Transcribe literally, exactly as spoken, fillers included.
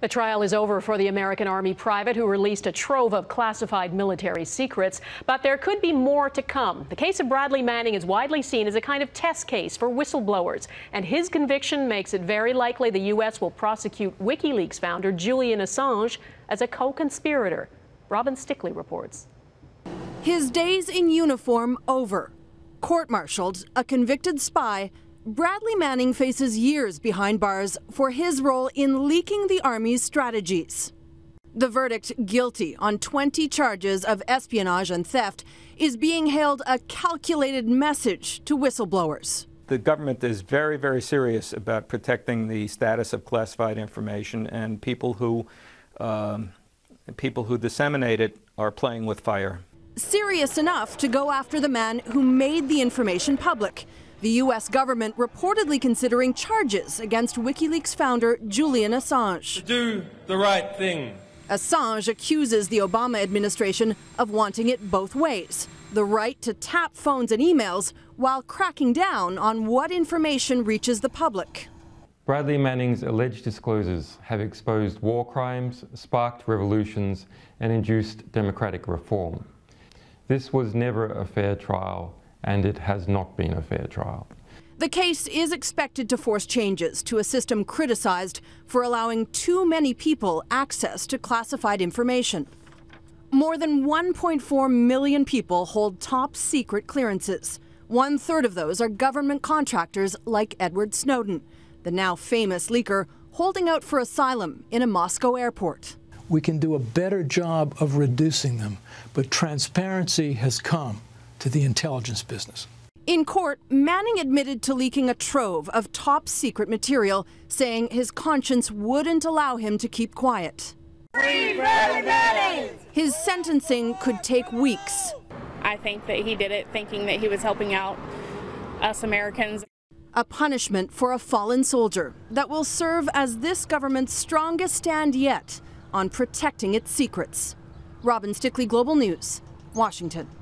The trial is over for the American Army private who released a trove of classified military secrets, but there could be more to come. The case of Bradley Manning is widely seen as a kind of test case for whistleblowers, and his conviction makes it very likely the U S will prosecute WikiLeaks founder Julian Assange as a co-conspirator. Robin Stickley reports. His days in uniform over. Court-martialed, a convicted spy, Bradley Manning faces years behind bars for his role in leaking the Army's strategies. The verdict, guilty on twenty charges of espionage and theft, is being hailed a calculated message to whistleblowers. The government is very, very serious about protecting the status of classified information, and people who, um, people who disseminate it are playing with fire. Serious enough to go after the man who made the information public. The U S government reportedly considering charges against WikiLeaks founder Julian Assange. Do the right thing. Assange accuses the Obama administration of wanting it both ways, the right to tap phones and emails while cracking down on what information reaches the public. Bradley Manning's alleged disclosures have exposed war crimes, sparked revolutions, and induced democratic reform. This was never a fair trial, and it has not been a fair trial. The case is expected to force changes to a system criticized for allowing too many people access to classified information. More than one point four million people hold top secret clearances. One third of those are government contractors like Edward Snowden, the now famous leaker holding out for asylum in a Moscow airport. We can do a better job of reducing them, but transparency has come to the intelligence business. In court, Manning admitted to leaking a trove of top secret material, saying his conscience wouldn't allow him to keep quiet. Free Bradley Manning! His sentencing could take weeks. I think that he did it thinking that he was helping out us Americans. A punishment for a fallen soldier that will serve as this government's strongest stand yet on protecting its secrets. Robin Stickley, Global News, Washington.